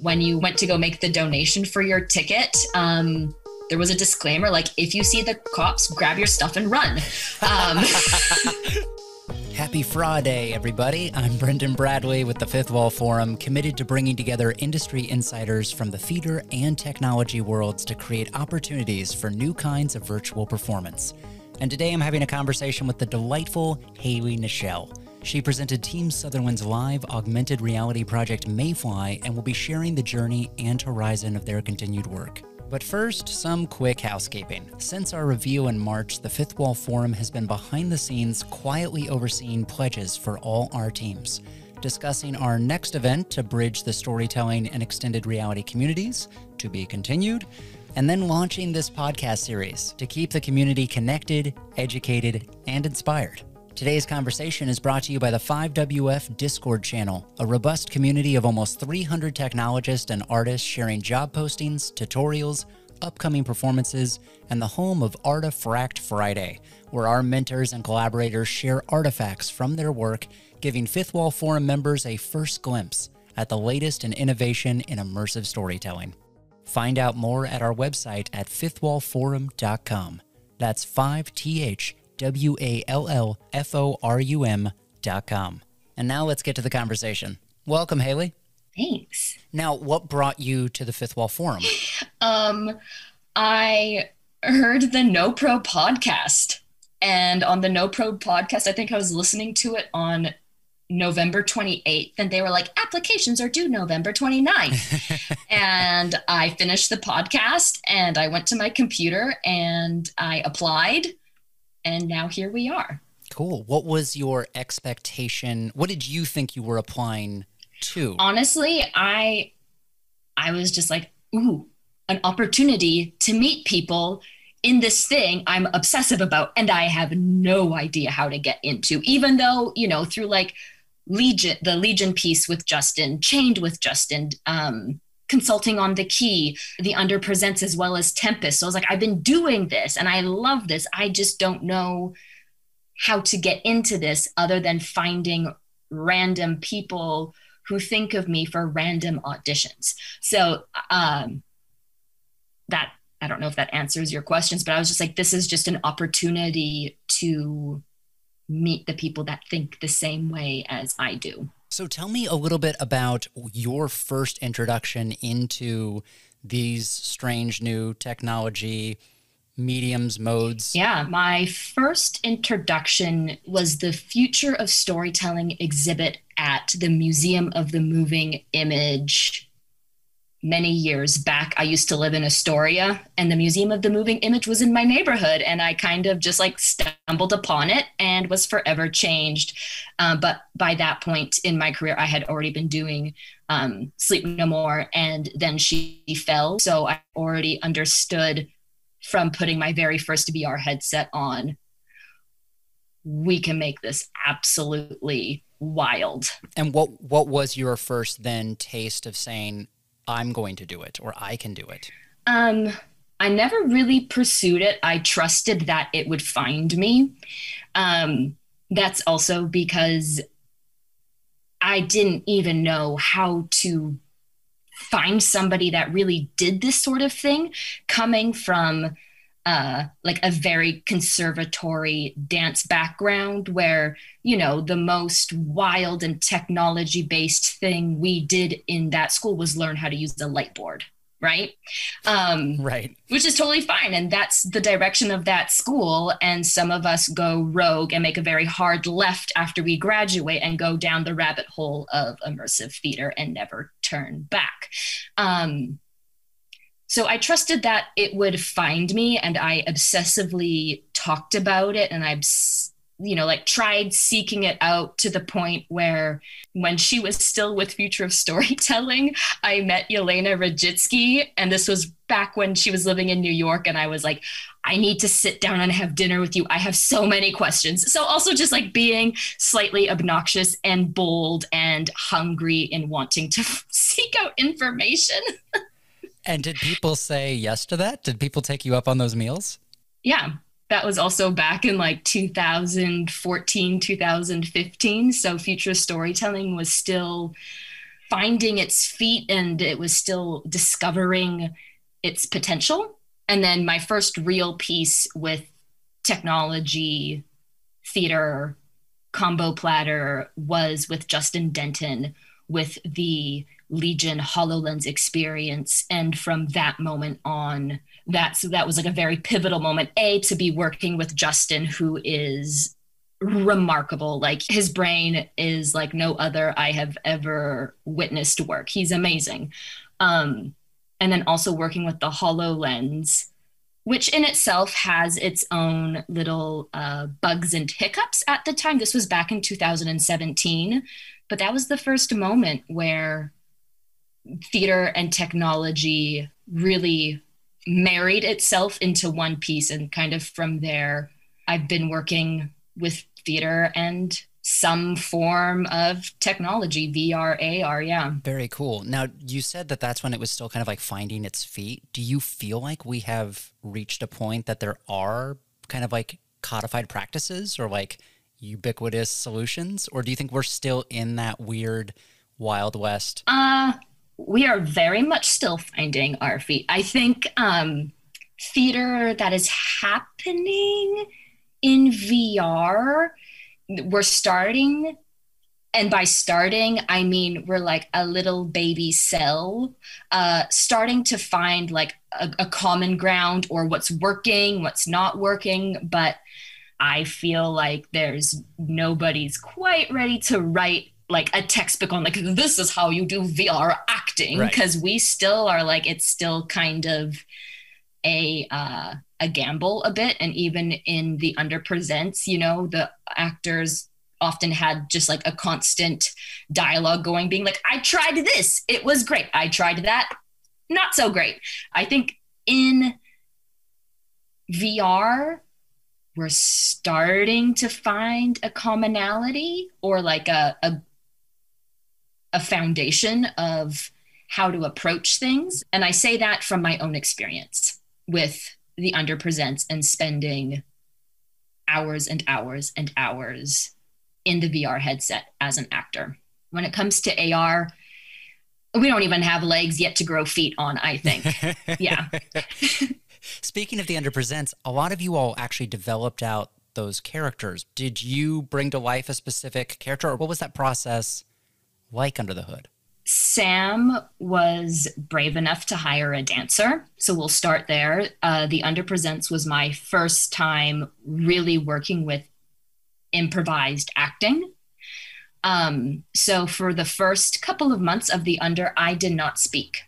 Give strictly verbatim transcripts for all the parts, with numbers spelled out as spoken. when you went to go make the donation for your ticket, um, there was a disclaimer, like, if you see the cops, grab your stuff and run. Um, Happy Friday, everybody. I'm Brendan Bradley with the Fifth Wall Forum, committed to bringing together industry insiders from the theater and technology worlds to create opportunities for new kinds of virtual performance. And today I'm having a conversation with the delightful Haylee Nichele. She presented Team Sutherland's live augmented reality project Mayfly and will be sharing the journey and horizon of their continued work. But first, some quick housekeeping. Since our review in March, the Fifth Wall Forum has been behind the scenes quietly overseeing pledges for all our teams, discussing our next event to bridge the storytelling and extended reality communities, to be continued, and then launching this podcast series to keep the community connected, educated, and inspired. Today's conversation is brought to you by the five W F Discord channel, a robust community of almost three hundred technologists and artists sharing job postings, tutorials, upcoming performances, and the home of Artifact Friday, where our mentors and collaborators share artifacts from their work, giving Fifth Wall Forum members a first glimpse at the latest in innovation in immersive storytelling. Find out more at our website at fifth wall forum dot com. That's five T H W A L L F O R U M dot com. And now let's get to the conversation. Welcome, Haylee. Thanks. Now, what brought you to the Fifth Wall Forum? Um, I heard the No Pro podcast. And on the No Pro podcast, I think I was listening to it on November twenty-eighth, and they were like, applications are due November twenty-ninth. And I finished the podcast, and I went to my computer, and I applied. And now here we are. Cool. What was your expectation? What did you think you were applying to? Honestly, I, I was just like, ooh, an opportunity to meet people in this thing I'm obsessive about. And I have no idea how to get into, even though, you know, through like Legion, the Legion piece with Justin, Chained with Justin, um, consulting on The Key, The Under Presents, as well as Tempest. So I was like, I've been doing this and I love this. I just don't know how to get into this other than finding random people who think of me for random auditions. So um, that, I don't know if that answers your questions, but I was just like, this is just an opportunity to meet the people that think the same way as I do. So tell me a little bit about your first introduction into these strange new technology mediums, modes. Yeah, my first introduction was the Future of Storytelling exhibit at the Museum of the Moving Image many years back. I used to live in Astoria, and the Museum of the Moving Image was in my neighborhood, and I kind of just like stumbled upon it and was forever changed. Um, but by that point in my career, I had already been doing um, Sleep No More and Then She Fell. So I already understood from putting my very first V R headset on, we can make this absolutely wild. And what, what was your first then taste of saying, I'm going to do it, or I can do it? Um, I never really pursued it. I trusted that it would find me. Um, that's also because I didn't even know how to find somebody that really did this sort of thing, coming from uh, like a very conservatory dance background where, you know, the most wild and technology based thing we did in that school was learn how to use the light board. Right. Um, right. Which is totally fine. And that's the direction of that school. And some of us go rogue and make a very hard left after we graduate and go down the rabbit hole of immersive theater and never turn back. Um, So I trusted that it would find me, and I obsessively talked about it, and I, you know, like tried seeking it out to the point where when she was still with Future of Storytelling, I met Yelena Rajitsky, and this was back when she was living in New York, and I was like, I need to sit down and have dinner with you. I have so many questions. So also just like being slightly obnoxious and bold and hungry in wanting to seek out information. And did people say yes to that? Did people take you up on those meals? Yeah, that was also back in like two thousand fourteen, two thousand fifteen. So Future Storytelling was still finding its feet, and it was still discovering its potential. And then my first real piece with technology, theater, combo platter was with Justin Denton with the Legion HoloLens experience. And from that moment on, that, so that was like a very pivotal moment, A, to be working with Justin, who is remarkable. Like, his brain is like no other I have ever witnessed work. He's amazing. Um, and then also working with the HoloLens, which in itself has its own little uh, bugs and hiccups at the time. This was back in two thousand seventeen, but that was the first moment where theater and technology really married itself into one piece. And kind of from there, I've been working with theater and some form of technology, V R, A R, yeah. Very cool. Now, you said that that's when it was still kind of like finding its feet. Do you feel like we have reached a point that there are kind of like codified practices or like ubiquitous solutions? Or do you think we're still in that weird Wild West? Uh, we are very much still finding our feet. I think um, theater that is happening in V R, we're starting, and by starting, I mean, we're like a little baby cell, uh, starting to find like a, a common ground or what's working, what's not working. But I feel like there's nobody's quite ready to write like a textbook on like, this is how you do V R acting. Right. 'Cause we still are like, it's still kind of a, uh, a gamble a bit. And even in The Under Presents, you know, the actors often had just like a constant dialogue going, being like, I tried this, it was great. I tried that, not so great. I think in V R, we're starting to find a commonality or like a, a, a foundation of how to approach things. And I say that from my own experience with The Under Presents and spending hours and hours and hours in the V R headset as an actor. When it comes to A R, we don't even have legs yet to grow feet on, I think. Yeah. Speaking of The Under Presents, a lot of you all actually developed out those characters. Did you bring to life a specific character, or what was that process like under the hood? Sam was brave enough to hire a dancer. So we'll start there. Uh, the Under Presents was my first time really working with improvised acting. Um, so for the first couple of months of the Under, I did not speak.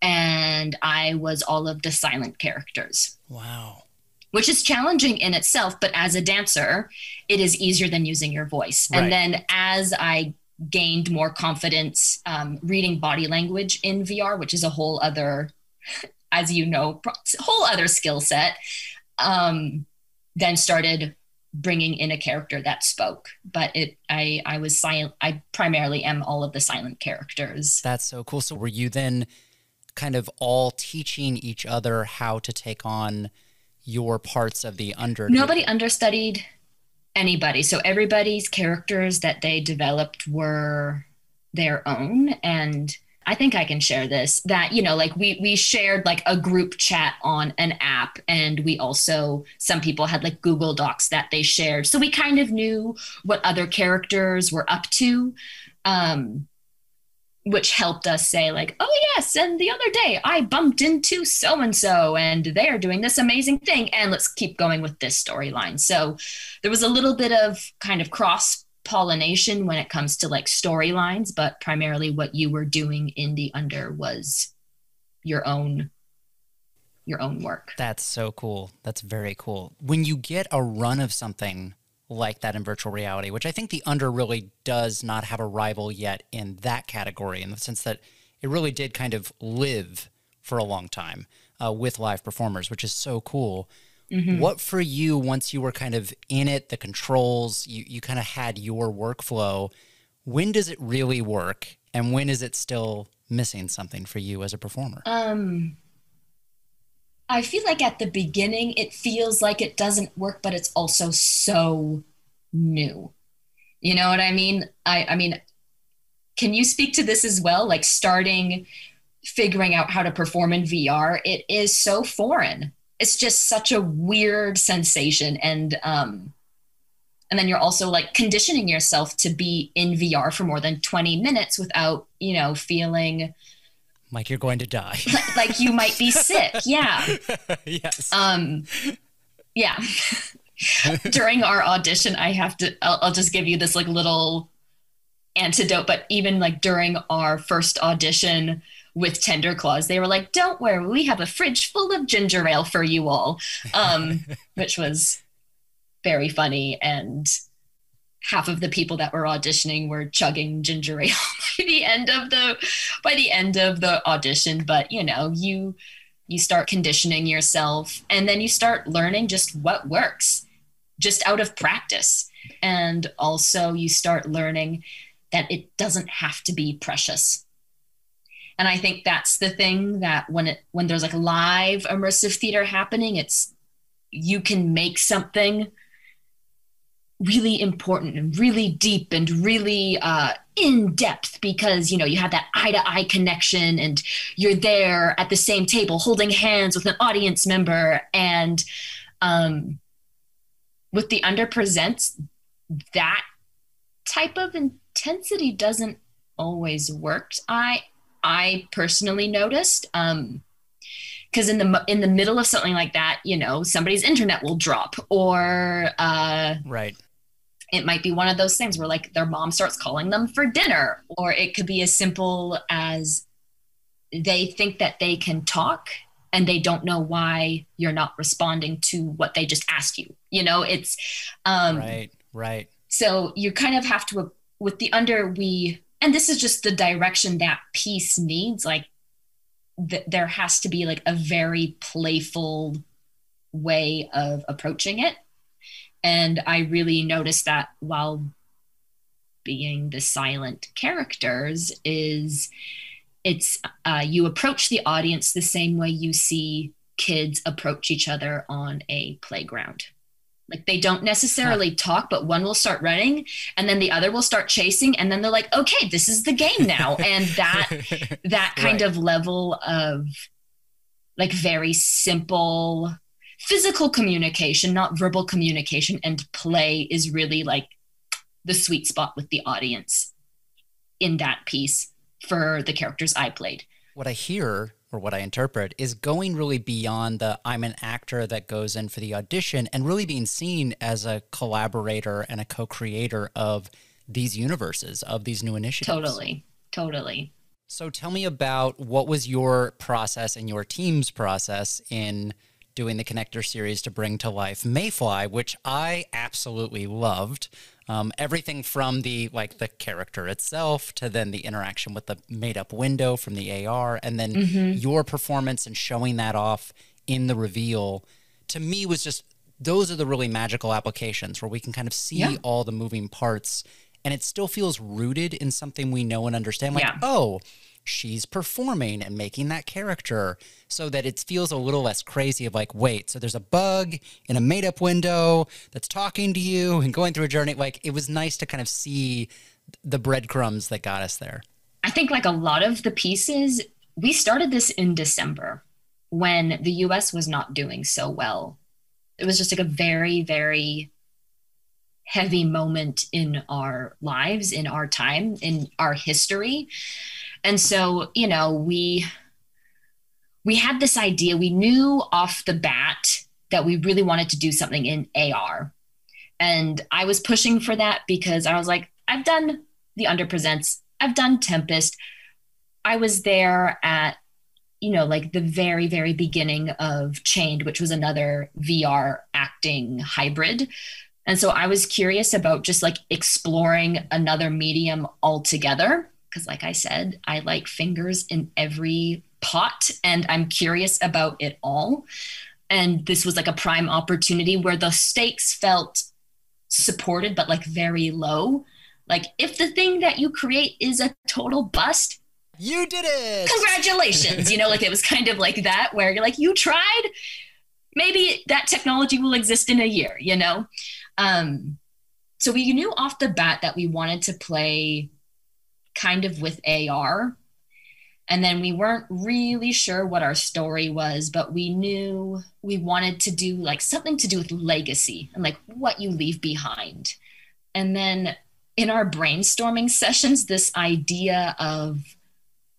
And I was all of the silent characters. Wow. Which is challenging in itself, but as a dancer, it is easier than using your voice. Right. And then as I gained more confidence um, reading body language in V R, which is a whole other, as you know, whole other skill set, um, then started bringing in a character that spoke. But it, I, I was silent. I primarily am all of the silent characters. That's so cool. So were you then kind of all teaching each other how to take on your parts of the under? Nobody understudied anybody. So everybody's characters that they developed were their own. And I think I can share this, that, you know, like we, we shared like a group chat on an app, and we also, some people had like Google Docs that they shared. So we kind of knew what other characters were up to, um, which helped us say like, oh yes, and the other day I bumped into so-and-so and they're doing this amazing thing, and let's keep going with this storyline. So there was a little bit of kind of cross-pollination when it comes to like storylines, but primarily what you were doing in the Under was your own, your own work. That's so cool. That's very cool. When you get a run of something like that in virtual reality, which I think the Under really does not have a rival yet in that category, in the sense that it really did kind of live for a long time uh, with live performers, which is so cool. Mm-hmm. What for you, once you were kind of in it, the controls, you, you kind of had your workflow, when does it really work? And when is it still missing something for you as a performer? Um, I feel like at the beginning, it feels like it doesn't work, but it's also so new. You know what I mean? I, I mean, Can you speak to this as well? Like starting figuring out how to perform in V R, it is so foreign. It's just such a weird sensation. And, um, and then you're also like conditioning yourself to be in V R for more than twenty minutes without, you know, feeling like you're going to die, like, like you might be sick. Yeah. Yes. Um, yeah. During our audition, I have to, I'll, I'll just give you this like little antidote, but even like during our first audition with Tender Claws, they were like, don't worry, we have a fridge full of ginger ale for you all, um, which was very funny. And half of the people that were auditioning were chugging ginger ale by the end of the, by the end of the audition. But, you know, you, you start conditioning yourself and then you start learning just what works just out of practice. And also you start learning that it doesn't have to be precious. And I think that's the thing that when it, when there's like live immersive theater happening, it's, you can make something really important and really deep and really uh, in depth because, you know, you have that eye to eye connection and you're there at the same table holding hands with an audience member. And um, with the Under Presents, that type of intensity doesn't always work. I, I personally noticed, um, because in the in the middle of something like that, you know, somebody's internet will drop, or uh, right, it might be one of those things where like their mom starts calling them for dinner, or it could be as simple as they think that they can talk and they don't know why you're not responding to what they just asked you. You know, it's um, right, right. So you kind of have to with the under we, and this is just the direction that piece needs, like. Th- there has to be like a very playful way of approaching it. And I really noticed that while being the silent characters is it's, uh, you approach the audience the same way you see kids approach each other on a playground. Like they don't necessarily talk, but one will start running and then the other will start chasing. And then they're like, okay, this is the game now. And that, that kind right. of level of like very simple physical communication, not verbal communication and play is really like the sweet spot with the audience in that piece for the characters I played. What I hear or what I interpret is going really beyond the I'm an actor that goes in for the audition and really being seen as a collaborator and a co-creator of these universes, of these new initiatives. Totally, totally. So tell me about what was your process and your team's process in doing the Connector series to bring to life Mayfly, which I absolutely loved. Um, everything from the, like the character itself to then the interaction with the made up window from the A R and then mm-hmm. your performance and showing that off in the reveal to me was just, those are the really magical applications where we can kind of see yeah. all the moving parts and it still feels rooted in something we know and understand. Like, yeah. oh, she's performing and making that character so that it feels a little less crazy of like, wait, so there's a bug in a made up window that's talking to you and going through a journey. Like it was nice to kind of see the breadcrumbs that got us there. I think like a lot of the pieces, we started this in December when the U S was not doing so well. It was just like a very, very heavy moment in our lives, in our time, in our history. And so, you know, we, we had this idea, we knew off the bat that we really wanted to do something in A R. And I was pushing for that because I was like, I've done the Under Presents, I've done Tempest. I was there at, you know, like the very, very beginning of Chained, which was another V R acting hybrid. And so I was curious about just like exploring another medium altogether. Because like I said, I like fingers in every pot and I'm curious about it all. And this was like a prime opportunity where the stakes felt supported, but like very low. Like if the thing that you create is a total bust, you did it. Congratulations. You know, like it was kind of like that where you're like, you tried, maybe that technology will exist in a year, you know? Um, so we knew off the bat that we wanted to play kind of with A R. And then we weren't really sure what our story was, but we knew we wanted to do like something to do with legacy and like what you leave behind. And then in our brainstorming sessions, this idea of,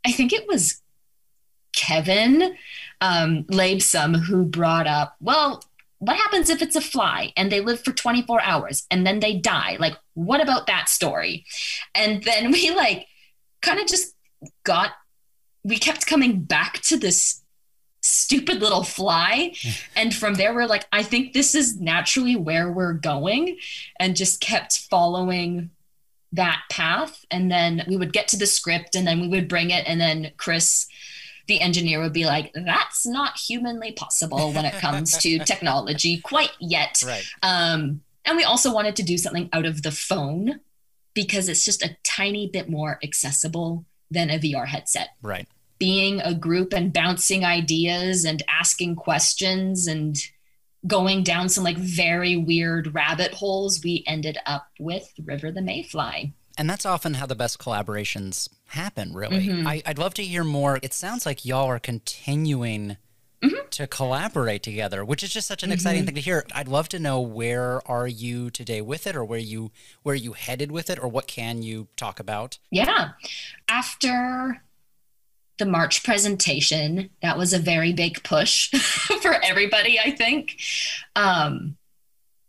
I think it was Kevin um, Labesome who brought up, well, what happens if it's a fly and they live for twenty-four hours and then they die? Like, what about that story? And then we like kind of just got we kept coming back to this stupid little fly. And from there, we're like, I think this is naturally where we're going, and just kept following that path. And then we would get to the script and then we would bring it. And then Chris, the engineer, would be like, that's not humanly possible when it comes to technology quite yet. Right. Um, and we also wanted to do something out of the phone because it's just a tiny bit more accessible than a V R headset. Right. Being a group and bouncing ideas and asking questions and going down some like very weird rabbit holes, we ended up with River the Mayfly. And that's often how the best collaborations happen, really. Mm-hmm. I, I'd love to hear more. It sounds like y'all are continuing mm-hmm. to collaborate together, which is just such an mm-hmm. exciting thing to hear. I'd love to know, where are you today with it, or where you where you headed with it, or what can you talk about? Yeah. After the March presentation, that was a very big push for everybody, I think. Um,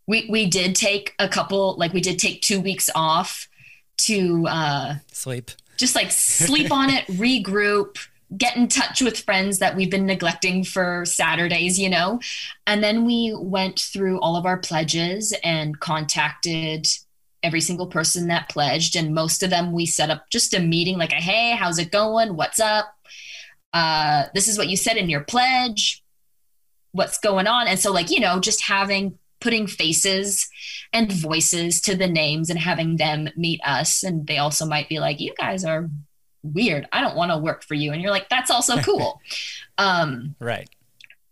we we did take a couple, like we did take two weeks off to uh, sleep, just like sleep on it, regroup, get in touch with friends that we've been neglecting for Saturdays, you know? And then we went through all of our pledges and contacted every single person that pledged. And most of them, we set up just a meeting, like, a, hey, how's it going? What's up? Uh, this is what you said in your pledge. What's going on? And so like, you know, just having, putting faces and voices to the names and having them meet us. And they also might be like, you guys are weird. I don't want to work for you. And you're like, that's also cool. um, right.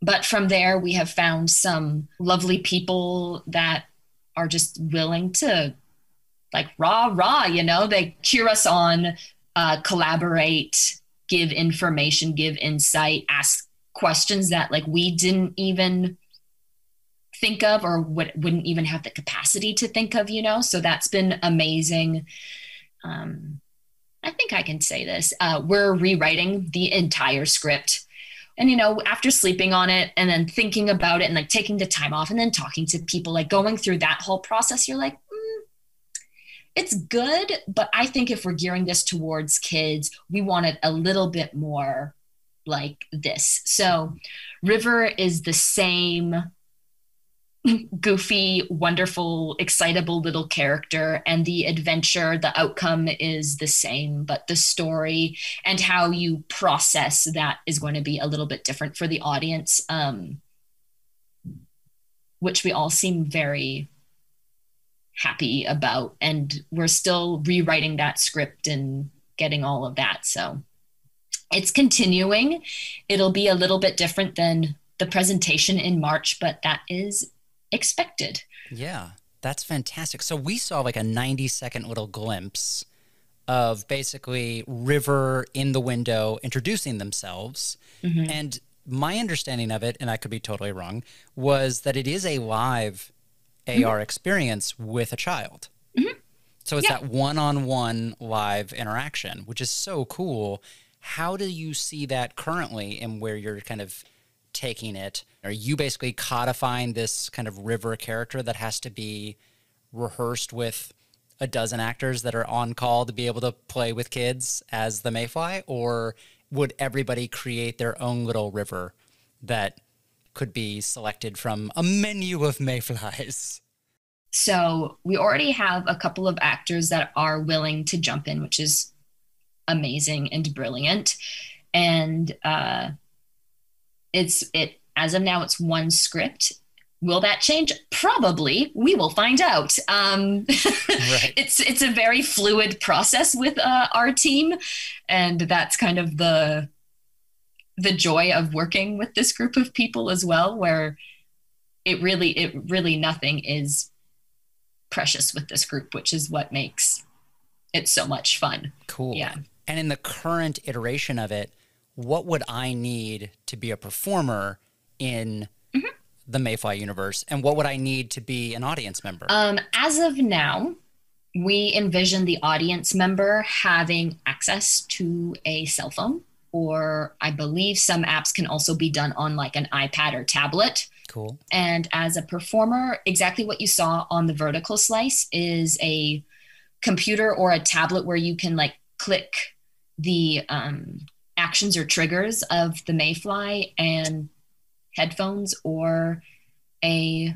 But from there, we have found some lovely people that are just willing to like rah, rah, you know, they cheer us on, uh, collaborate, give information, give insight, ask questions that like we didn't even think of or would, wouldn't even have the capacity to think of, you know? So that's been amazing. Um, I think I can say this. Uh, we're rewriting the entire script. And, you know, after sleeping on it and then thinking about it and like taking the time off and then talking to people, like going through that whole process, you're like, mm, it's good. But I think if we're gearing this towards kids, we want it a little bit more like this. So River is the same goofy, wonderful, excitable little character, and the adventure, the outcome is the same, but the story and how you process that is going to be a little bit different for the audience, um, which we all seem very happy about. And we're still rewriting that script and getting all of that. So it's continuing. It'll be a little bit different than the presentation in March, but that is expected. Yeah, that's fantastic. So we saw like a ninety second little glimpse of basically River in the window introducing themselves. Mm-hmm. And my understanding of it, and I could be totally wrong, was that it is a live mm-hmm. A R experience with a child. Mm-hmm. So it's yeah. that one-on-one live interaction, which is so cool. How do you see that currently and where you're kind of taking it? Are you basically codifying this kind of River character that has to be rehearsed with a dozen actors that are on call to be able to play with kids as the Mayfly? Or would everybody create their own little River that could be selected from a menu of Mayflies? So we already have a couple of actors that are willing to jump in, which is amazing and brilliant. And, uh, It's it as of now, it's one script. Will that change? Probably. We will find out. Um, right. It's it's a very fluid process with uh, our team, and that's kind of the the joy of working with this group of people as well, where it really it really nothing is precious with this group, which is what makes it's so much fun. Cool. Yeah. And in the current iteration of it, what would I need to be a performer in mm-hmm. the Mayfly universe? And what would I need to be an audience member? Um, as of now, we envision the audience member having access to a cell phone, or I believe some apps can also be done on like an iPad or tablet. Cool. And as a performer, exactly what you saw on the vertical slice is a computer or a tablet where you can like click the um, actions or triggers of the Mayfly, and headphones or a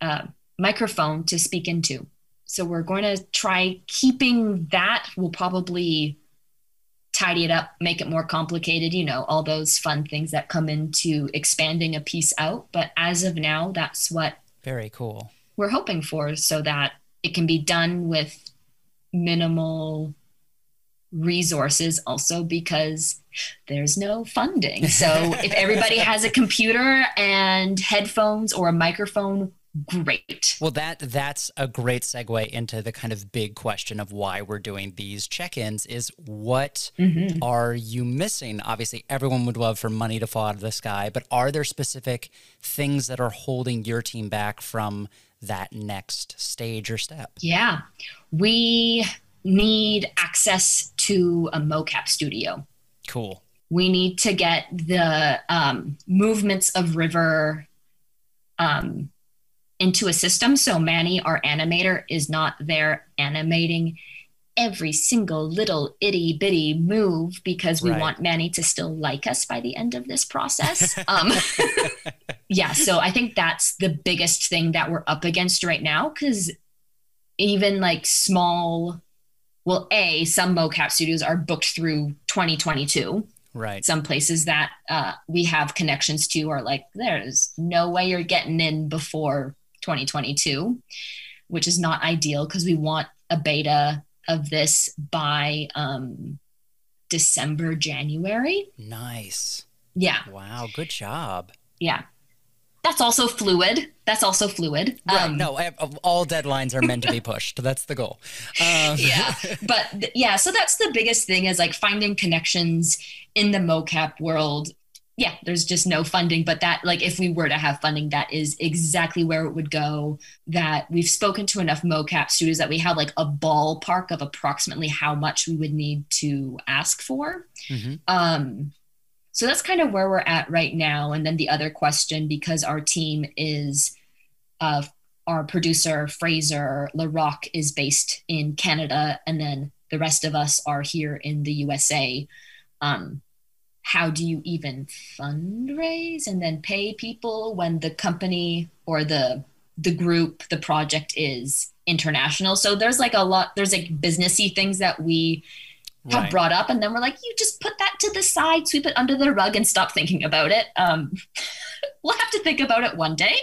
uh, microphone to speak into. So we're going to try keeping that. We'll probably tidy it up, make it more complicated, you know, all those fun things that come into expanding a piece out. But as of now, that's what very cool. we're hoping for, so that it can be done with minimal resources also, because there's no funding. So if everybody has a computer and headphones or a microphone, great. Well, that that's a great segue into the kind of big question of why we're doing these check-ins is what mm-hmm. are you missing? Obviously, everyone would love for money to fall out of the sky, but are there specific things that are holding your team back from that next stage or step? Yeah, we need access to a mocap studio. Cool. We need to get the um, movements of River um, into a system. So Manny, our animator, is not there animating every single little itty bitty move, because we right. want Manny to still like us by the end of this process. um, yeah. So I think that's the biggest thing that we're up against right now. Cause even like small, well, A, some mocap studios are booked through twenty twenty-two. Right. Some places that uh, we have connections to are like, there's no way you're getting in before twenty twenty-two, which is not ideal because we want a beta of this by um, December, January. Nice. Yeah. Wow. Good job. Yeah. That's also fluid. That's also fluid. Right. Um, no, I have, all deadlines are meant to be pushed. That's the goal. Um. Yeah. But th yeah, so that's the biggest thing is like finding connections in the mocap world. Yeah, there's just no funding, but that like if we were to have funding, that is exactly where it would go. That we've spoken to enough mocap studios that we have like a ballpark of approximately how much we would need to ask for. Mm-hmm. Um So that's kind of where we're at right now. And then the other question, because our team is, uh, our producer, Fraser Larocque, is based in Canada, and then the rest of us are here in the U S A. Um, how do you even fundraise and then pay people when the company or the the group, the project is international? So there's like a lot, there's like businessy things that we have right. brought up, and then we're like, you just put that to the side, sweep it under the rug, and stop thinking about it. Um, we'll have to think about it one day,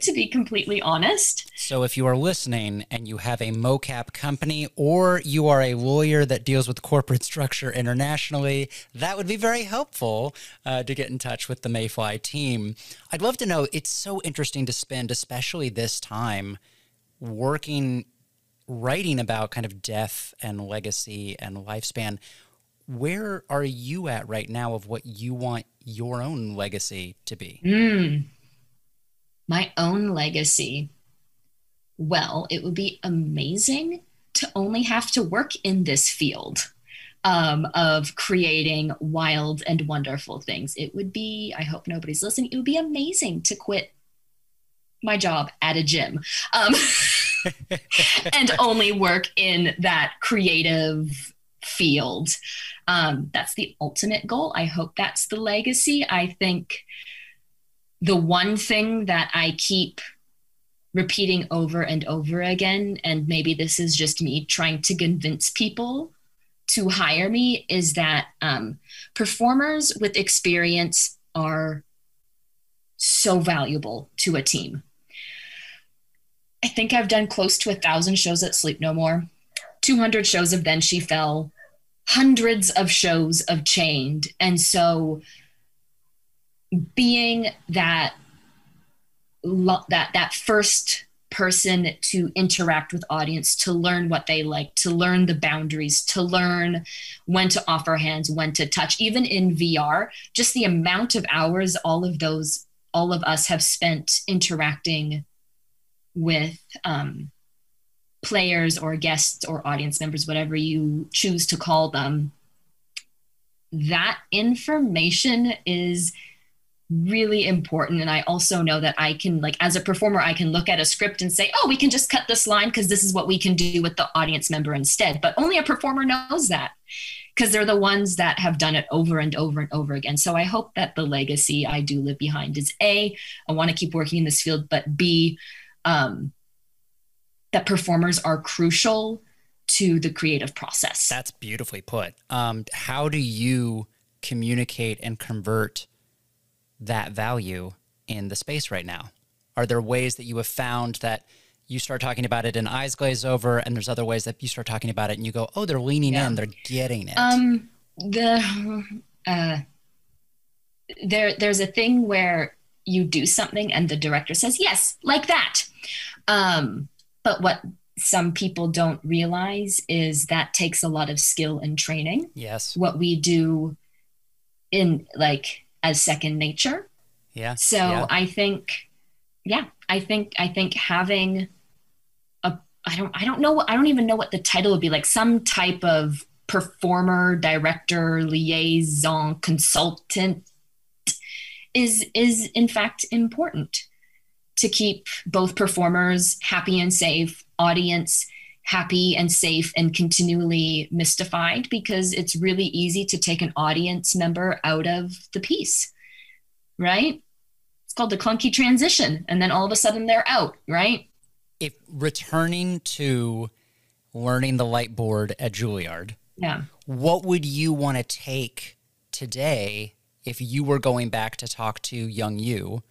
to be completely honest. So if you are listening and you have a mocap company, or you are a lawyer that deals with corporate structure internationally, that would be very helpful uh, to get in touch with the Mayfly team. I'd love to know, it's so interesting to spend, especially this time, working writing about kind of death and legacy and lifespan. Where are you at right now of what you want your own legacy to be? Mm. My own legacy. Well, it would be amazing to only have to work in this field um, of creating wild and wonderful things. It would be, I hope nobody's listening, it would be amazing to quit my job at a gym um, and only work in that creative field. Um, that's the ultimate goal. I hope that's the legacy. I think the one thing that I keep repeating over and over again, and maybe this is just me trying to convince people to hire me, is that um, performers with experience are so valuable to a team. I think I've done close to a thousand shows at Sleep No More, two hundred shows of Then She Fell, hundreds of shows of Chained. And so being that, that, that first person to interact with audience, to learn what they like, to learn the boundaries, to learn when to offer hands, when to touch. Even in V R, just the amount of hours all of those, all of us have spent interacting with um, players or guests or audience members, whatever you choose to call them. That information is really important. And I also know that I can, like, as a performer, I can look at a script and say, oh, we can just cut this line because this is what we can do with the audience member instead. But only a performer knows that, because they're the ones that have done it over and over and over again. So I hope that the legacy I do live behind is A, I want to keep working in this field, but B, um, that performers are crucial to the creative process. That's beautifully put. Um, how do you communicate and convert that value in the space right now? Are there ways that you have found that you start talking about it and eyes glaze over, and there's other ways that you start talking about it and you go, oh, they're leaning yeah. in, they're getting it? Um, the uh, there, there's a thing where you do something and the director says, yes, like that. Um, but what some people don't realize is that takes a lot of skill and training. Yes. What we do in, like, as second nature. Yeah. So yeah. I think, yeah, I think, I think having a, I don't, I don't know. I don't even know what the title would be, like some type of performer, director, liaison, consultant is, is in fact important to keep both performers happy and safe, audience happy and safe, and continually mystified, because it's really easy to take an audience member out of the piece, right? It's called the clunky transition. And then all of a sudden they're out, right? If returning to learning the light board at Juilliard, yeah. what would you want to take today if you were going back to talk to young you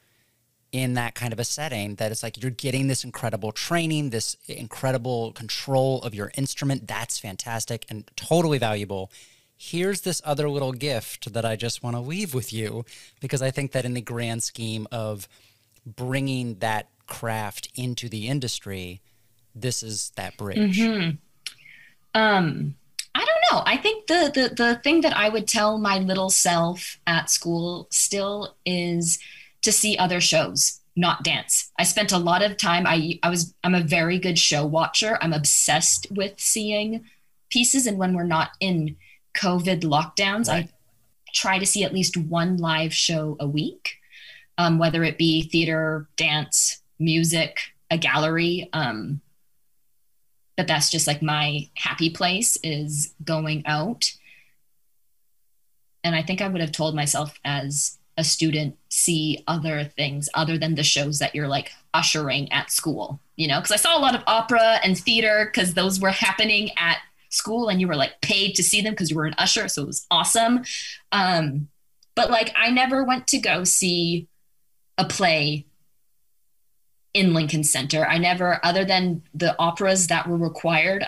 in that kind of a setting, that it's like you're getting this incredible training, this incredible control of your instrument? That's fantastic and totally valuable. Here's this other little gift that I just want to leave with you, because I think that in the grand scheme of bringing that craft into the industry, this is that bridge. Mm-hmm. Um, I don't know. I think the, the, the thing that I would tell my little self at school still is to see other shows, not dance. I spent a lot of time, I I was, I'm a very good show watcher. I'm obsessed with seeing pieces. And when we're not in COVID lockdowns, right. I try to see at least one live show a week, um, whether it be theater, dance, music, a gallery. Um, but that's just like my happy place, is going out. And I think I would have told myself as a student, see other things other than the shows that you're like ushering at school, you know, because I saw a lot of opera and theater because those were happening at school and you were like paid to see them because you were an usher. So it was awesome. Um, but like, I never went to go see a play in Lincoln Center. I never, other than the operas that were required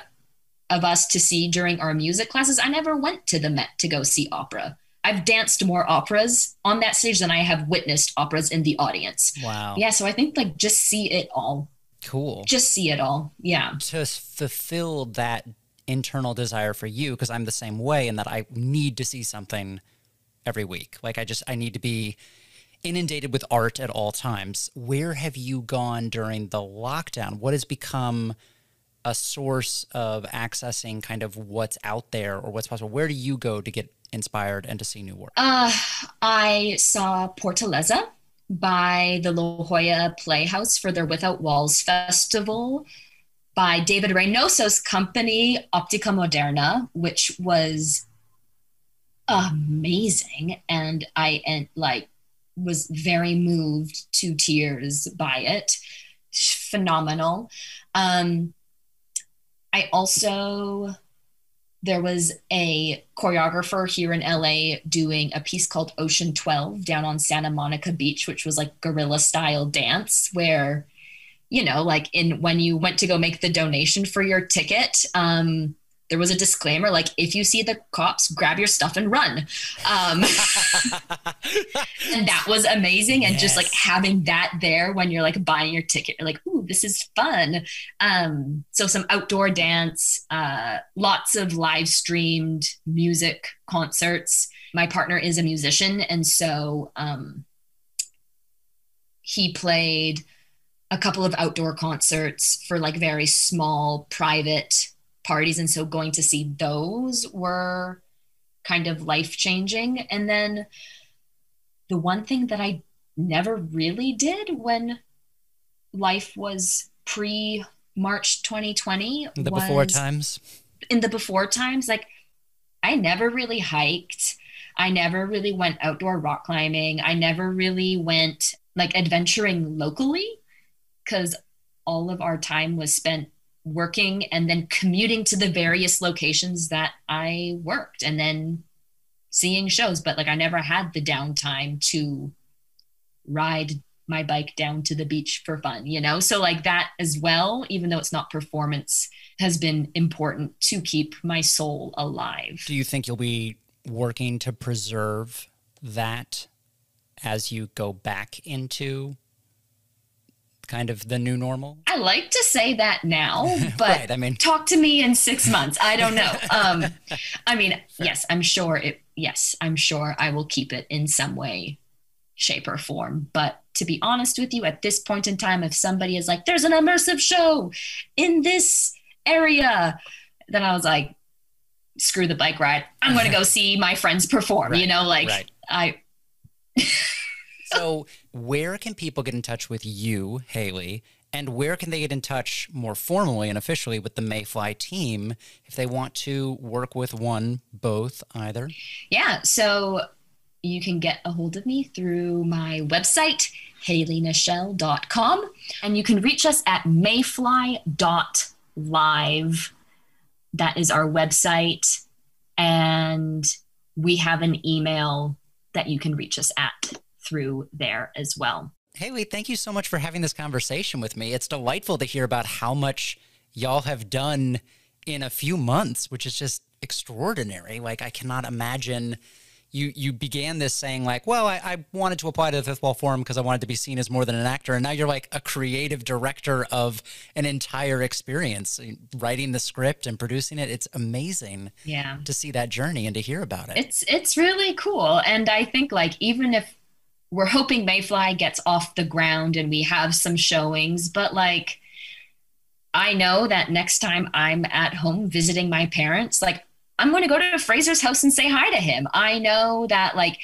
of us to see during our music classes, I never went to the Met to go see opera. I've danced more operas on that stage than I have witnessed operas in the audience. Wow. Yeah. So I think like just see it all. Cool. Just see it all. Yeah. To fulfill that internal desire for you, because I'm the same way in that I need to see something every week. Like I just, I need to be inundated with art at all times. Where have you gone during the lockdown? What has become a source of accessing kind of what's out there or what's possible? Where do you go to get inspired and to see new work? Uh, I saw Portaleza by the La Jolla Playhouse for their Without Walls Festival by David Reynoso's company, Optica Moderna, which was amazing. And I and, like was very moved to tears by it. Phenomenal. Um, I also... There was a choreographer here in L A doing a piece called Ocean twelve down on Santa Monica Beach, which was like guerrilla style dance where, you know, like in when you went to go make the donation for your ticket, um, there was a disclaimer, like, if you see the cops, grab your stuff and run. Um, and that was amazing. And yes. just like having that there when you're like buying your ticket, you're like, ooh, this is fun. Um, so some outdoor dance, uh, lots of live streamed music concerts. My partner is a musician. And so um, he played a couple of outdoor concerts for like very small private parties. And so going to see those were kind of life-changing. And then the one thing that I never really did when life was pre-March twenty twenty. In the was before times. In the before times, like I never really hiked. I never really went outdoor rock climbing. I never really went like adventuring locally because all of our time was spent working and then commuting to the various locations that I worked and then seeing shows. But like, I never had the downtime to ride my bike down to the beach for fun, you know? So like that as well, even though it's not performance, has been important to keep my soul alive. Do you think you'll be working to preserve that as you go back into kind of the new normal? I like to say that now, but right, I mean, talk to me in six months. I don't know. Um, I mean, yes, I'm sure it, yes, I'm sure I will keep it in some way, shape or form. But to be honest with you, at this point in time, if somebody is like, there's an immersive show in this area, then I was like, screw the bike ride. I'm going to go see my friends perform, right, you know, like right. I, So where can people get in touch with you, Haylee, and where can they get in touch more formally and officially with the Mayfly team if they want to work with one, both, either? Yeah, so you can get a hold of me through my website, Haylee Nichele dot com, and you can reach us at mayfly dot live. That is our website, and we have an email that you can reach us at through there as well. Haylee, thank you so much for having this conversation with me. It's delightful to hear about how much y'all have done in a few months, which is just extraordinary. Like, I cannot imagine. You you began this saying like, well, I, I wanted to apply to the Fifth Wall Forum because I wanted to be seen as more than an actor. And now you're like a creative director of an entire experience, writing the script and producing it. It's amazing yeah. to see that journey and to hear about it. It's, it's really cool. And I think like, even if we're hoping Mayfly gets off the ground and we have some showings, but like, I know that next time I'm at home visiting my parents, like, I'm going to go to Fraser's house and say hi to him. I know that like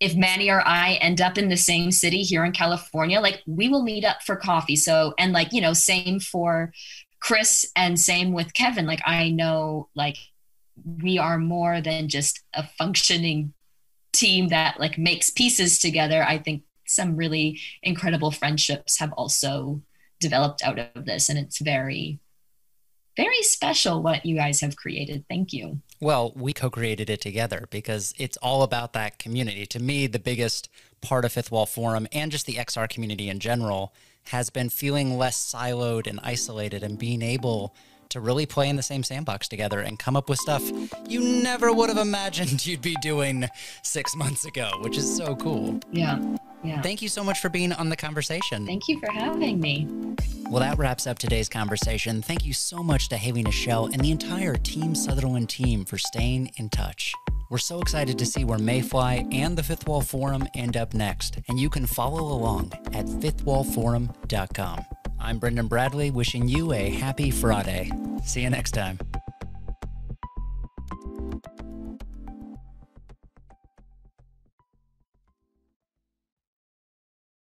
if Manny or I end up in the same city here in California, like we will meet up for coffee. So, and like, you know, same for Chris and same with Kevin. Like I know like we are more than just a functioning team that like makes pieces together. I think some really incredible friendships have also developed out of this. And it's very, very special what you guys have created. Thank you. Well, we co-created it together because it's all about that community. To me, the biggest part of Fifth Wall Forum and just the X R community in general has been feeling less siloed and isolated and being able to really play in the same sandbox together and come up with stuff you never would have imagined you'd be doing six months ago, which is so cool. Yeah. Yeah. Thank you so much for being on The Conversation. Thank you for having me. Well, that wraps up today's conversation. Thank you so much to Haylee Nichele and the entire Team Sutherland team for staying in touch. We're so excited to see where Mayfly and the Fifth Wall Forum end up next, and you can follow along at fifth wall forum dot com. I'm Brendan Bradley, wishing you a happy Friday. See you next time.